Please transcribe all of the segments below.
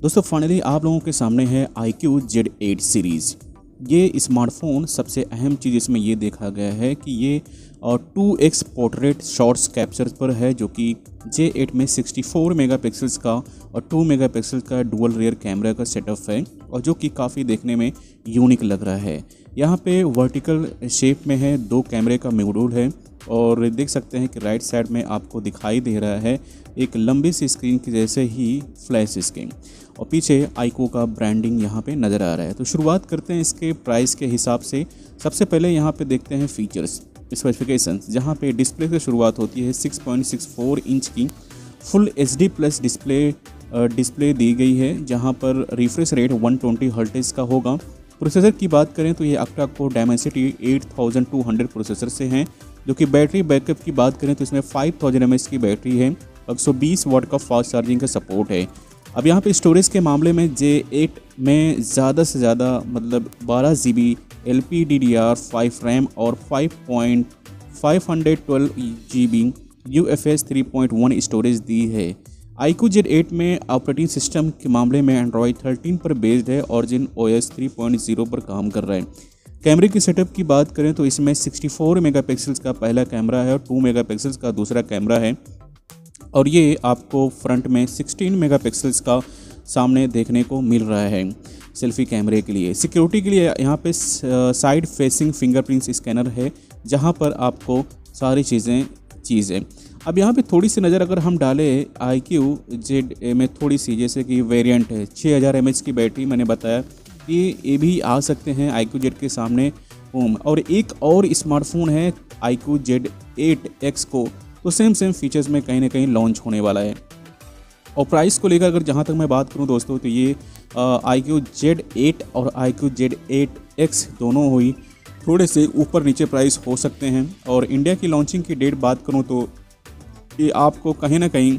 दोस्तों फाइनली आप लोगों के सामने है iQOO Z8 सीरीज़। ये स्मार्टफोन सबसे अहम चीज़ इसमें ये देखा गया है कि ये 2x पोर्ट्रेट शॉट्स कैप्चर पर है, जो कि J8 में 64 मेगापिक्सल्स का और 2 मेगापिक्सल का डुअल रियर कैमरा का सेटअप है और जो कि काफ़ी देखने में यूनिक लग रहा है। यहाँ पे वर्टिकल शेप में है, दो कैमरे का मॉड्यूल है और देख सकते हैं कि राइट साइड में आपको दिखाई दे रहा है एक लंबी सी स्क्रीन की जैसे ही फ्लैश स्क्रीन और पीछे iQOO का ब्रांडिंग यहाँ पे नज़र आ रहा है। तो शुरुआत करते हैं इसके प्राइस के हिसाब से। सबसे पहले यहाँ पे देखते हैं फीचर्स स्पेसिफिकेशंस, जहाँ पे डिस्प्ले से शुरुआत होती है 6.64 इंच की फुल HD प्लस डिस्प्ले दी गई है, जहाँ पर रिफ्रेश रेट 120 हर्ट्ज का होगा। प्रोसेसर की बात करें तो ये आपका को डायमेंसिटी 8200 प्रोसेसर से हैं, जो कि बैटरी बैकअप की बात करें तो इसमें 5000 mAh की बैटरी है और 120 वाट का फास्ट चार्जिंग का सपोर्ट है। अब यहाँ पे स्टोरेज के मामले में J8 में ज़्यादा से ज़्यादा मतलब 12 GB LPDDR5 रैम और 512 GB UFS 3.1 स्टोरेज दी है। iQOO Z8 में ऑपरेटिंग सिस्टम के मामले में एंड्रॉयड 13 पर बेस्ड है और जिन OS 3.0 पर काम कर रहे हैं। कैमरे के सेटअप की बात करें तो इसमें 64 मेगापिक्सल्स का पहला कैमरा है और 2 मेगापिक्सल्स का दूसरा कैमरा है और ये आपको फ्रंट में 16 मेगापिक्सल्स का सामने देखने को मिल रहा है सेल्फी कैमरे के लिए। सिक्योरिटी के लिए यहाँ पे साइड फेसिंग फिंगरप्रिंट स्कैनर है, जहाँ पर आपको सारी चीज़ें अब यहाँ पे थोड़ी सी नज़र अगर हम डालें iQOO Z8 में थोड़ी सी, जैसे कि वेरिएंट है 6000 mAh की बैटरी, मैंने बताया ये भी आ सकते हैं iQOO Z के सामने होम। और एक और स्मार्टफोन है iQOO Z8X को तो सेम फीचर्स में कहीं ना कहीं लॉन्च होने वाला है। और प्राइस को लेकर अगर जहां तक मैं बात करूं दोस्तों तो ये iQOO Z8 और iQOO Z8X दोनों हुई थोड़े से ऊपर नीचे प्राइस हो सकते हैं। और इंडिया की लॉन्चिंग की डेट बात करूँ तो ये आपको कहीं ना कहीं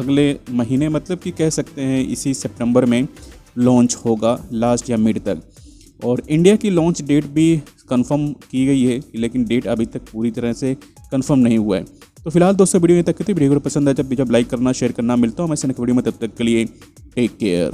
अगले महीने मतलब कि कह सकते हैं इसी सितंबर में लॉन्च होगा लास्ट या मिड तक। और इंडिया की लॉन्च डेट भी कंफर्म की गई है लेकिन डेट अभी तक पूरी तरह से कंफर्म नहीं हुआ है। तो फिलहाल दोस्तों वीडियो ये तक की थी। वीडियो को पसंद आए जब लाइक करना, शेयर करना। मिलता हूँ मैं ऐसे नेक्स्ट वीडियो में, तब तक के लिए टेक केयर।